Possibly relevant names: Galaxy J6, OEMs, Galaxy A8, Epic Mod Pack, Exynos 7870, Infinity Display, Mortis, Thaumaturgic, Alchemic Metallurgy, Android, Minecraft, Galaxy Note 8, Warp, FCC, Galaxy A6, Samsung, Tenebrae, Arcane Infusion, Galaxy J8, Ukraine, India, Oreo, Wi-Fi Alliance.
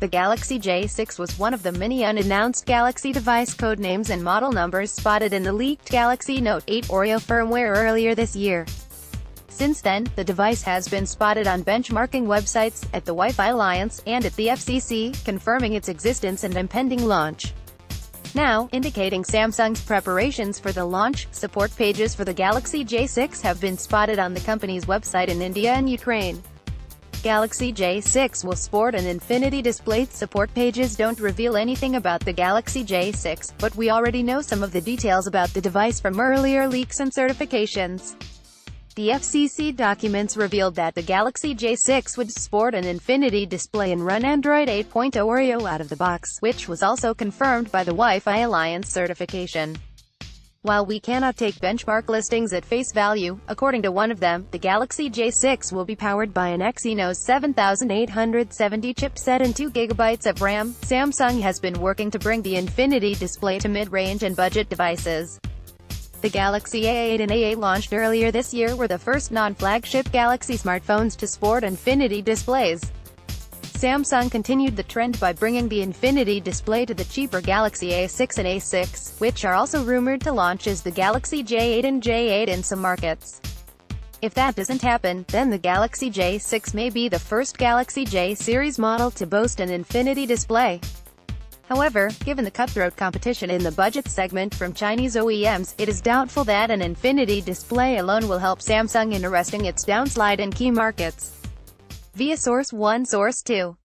The Galaxy J6 was one of the many unannounced Galaxy device code names and model numbers spotted in the leaked Galaxy Note 8 Oreo firmware earlier this year. Since then, the device has been spotted on benchmarking websites, at the Wi-Fi Alliance, and at the FCC, confirming its existence and impending launch. Now, indicating Samsung's preparations for the launch, support pages for the Galaxy J6 have been spotted on the company's website in India and Ukraine. Galaxy J6 will sport an Infinity Display. Support pages don't reveal anything about the Galaxy J6, but we already know some of the details about the device from earlier leaks and certifications. The FCC documents revealed that the Galaxy J6 would sport an Infinity Display and run Android 8.0 Oreo out of the box, which was also confirmed by the Wi-Fi Alliance certification. While we cannot take benchmark listings at face value, according to one of them, the Galaxy J6 will be powered by an Exynos 7870 chipset and 2 GB of RAM. Samsung has been working to bring the Infinity Display to mid-range and budget devices. The Galaxy A8 and A8 launched earlier this year were the first non-flagship Galaxy smartphones to sport Infinity displays. Samsung continued the trend by bringing the Infinity display to the cheaper Galaxy A6 and A6, which are also rumored to launch as the Galaxy J8 and J8 in some markets. If that doesn't happen, then the Galaxy J6 may be the first Galaxy J series model to boast an Infinity display. However, given the cutthroat competition in the budget segment from Chinese OEMs, it is doubtful that an Infinity display alone will help Samsung in arresting its downslide in key markets. Via Source 1 Source 2